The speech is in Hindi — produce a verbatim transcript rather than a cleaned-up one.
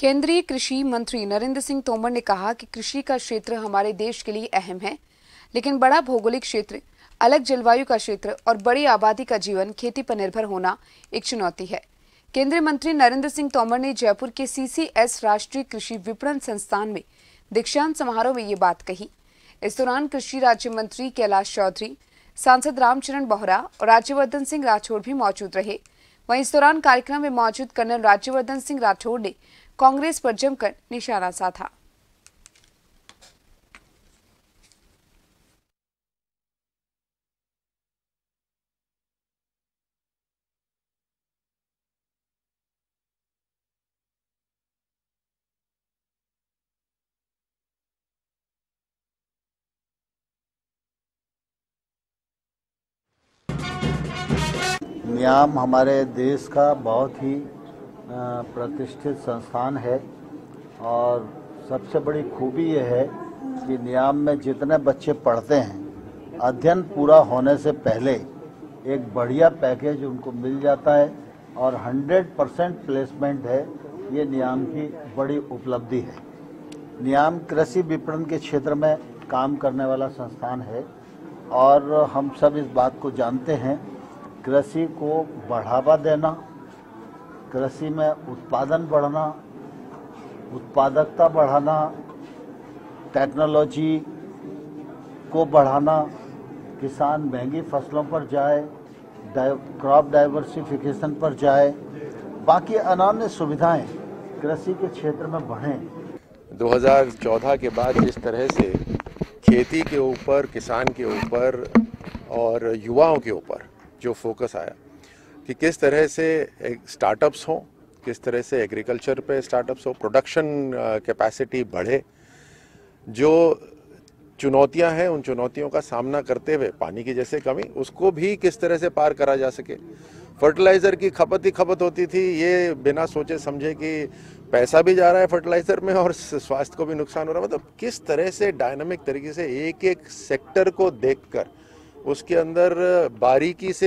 केंद्रीय कृषि मंत्री नरेंद्र सिंह तोमर ने कहा कि कृषि का क्षेत्र हमारे देश के लिए अहम है, लेकिन बड़ा भौगोलिक क्षेत्र, अलग जलवायु का क्षेत्र और बड़ी आबादी का जीवन खेती पर निर्भर होना एक चुनौती है। केंद्रीय मंत्री नरेंद्र सिंह तोमर ने जयपुर के सी सी एस राष्ट्रीय कृषि विपणन संस्थान में दीक्षांत समारोह में ये बात कही। इस दौरान कृषि राज्य मंत्री कैलाश चौधरी, सांसद रामचरण बोहरा और राज्यवर्धन सिंह राठौड़ भी मौजूद रहे। वहीं इस दौरान कार्यक्रम में मौजूद कर्नल राज्यवर्धन सिंह राठौड़ ने कांग्रेस पर जमकर निशाना साधा। नियाम हमारे देश का बहुत ही प्रतिष्ठित संस्थान है और सबसे बड़ी खूबी यह है कि नियाम में जितने बच्चे पढ़ते हैं, अध्ययन पूरा होने से पहले एक बढ़िया पैकेज उनको मिल जाता है और सौ परसेंट प्लेसमेंट है। ये नियाम की बड़ी उपलब्धि है। नियाम कृषि विपणन के क्षेत्र में काम करने वाला संस्थान है और हम सब इस बात को जानते हैं, कृषि को बढ़ावा देना, कृषि में उत्पादन बढ़ाना, उत्पादकता बढ़ाना, टेक्नोलॉजी को बढ़ाना, किसान महंगी फसलों पर जाए, क्रॉप डाइवर्सिफिकेशन पर जाए, बाकी अन्य सुविधाएं कृषि के क्षेत्र में बढ़ें। दो हज़ार चौदह के बाद जिस तरह से खेती के ऊपर, किसान के ऊपर और युवाओं के ऊपर जो फोकस आया कि किस तरह से स्टार्टअप्स हों, किस तरह से एग्रीकल्चर पे स्टार्टअप्स हो, प्रोडक्शन कैपेसिटी बढ़े, जो चुनौतियां हैं उन चुनौतियों का सामना करते हुए पानी की जैसे कमी उसको भी किस तरह से पार करा जा सके। फर्टिलाइज़र की खपत ही खपत होती थी, ये बिना सोचे समझे कि पैसा भी जा रहा है फर्टिलाइज़र में और स्वास्थ्य को भी नुकसान हो रहा है। मतलब किस तरह से डायनामिक तरीके से एक एक सेक्टर को देख कर उसके अंदर बारीकी से